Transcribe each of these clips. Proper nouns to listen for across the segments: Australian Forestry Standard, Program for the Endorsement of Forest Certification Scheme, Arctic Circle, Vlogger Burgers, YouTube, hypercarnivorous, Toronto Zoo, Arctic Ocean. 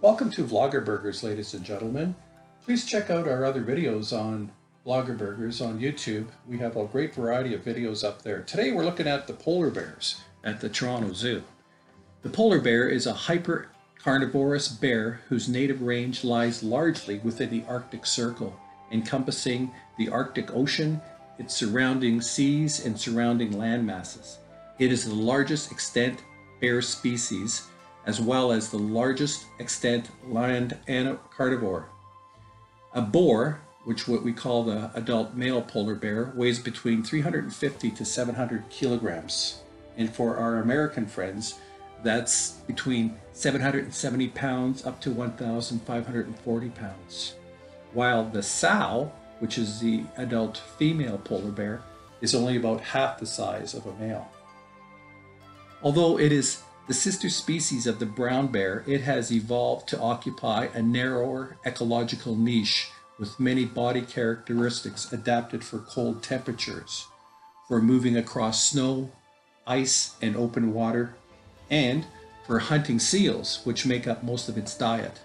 Welcome to Vlogger Burgers, ladies and gentlemen. Please check out our other videos on Vlogger Burgers on YouTube. We have a great variety of videos up there. Today we're looking at the polar bears at the Toronto Zoo. The polar bear is a hyper-carnivorous bear whose native range lies largely within the Arctic Circle, encompassing the Arctic Ocean, its surrounding seas, and surrounding land masses. It is the largest extant bear species, as well as the largest extant land carnivore. A boar, which what we call the adult male polar bear, weighs between 350 to 700 kilograms. And for our American friends, that's between 770 pounds up to 1,540 pounds. While the sow, which is the adult female polar bear, is only about half the size of a male. Although it is the sister species of the brown bear, it has evolved to occupy a narrower ecological niche with many body characteristics adapted for cold temperatures, for moving across snow, ice, and open water, and for hunting seals, which make up most of its diet.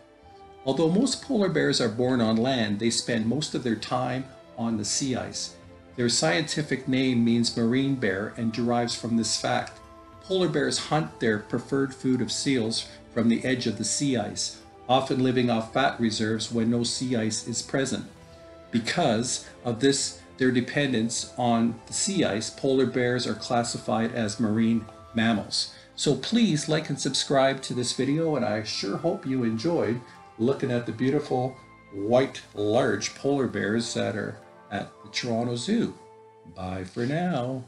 Although most polar bears are born on land, they spend most of their time on the sea ice. Their scientific name means marine bear and derives from this fact. Polar bears hunt their preferred food of seals from the edge of the sea ice, often living off fat reserves when no sea ice is present. Because of this, their dependence on the sea ice, polar bears are classified as marine mammals. So please like and subscribe to this video, and I sure hope you enjoyed looking at the beautiful white large polar bears that are at the Toronto Zoo. Bye for now.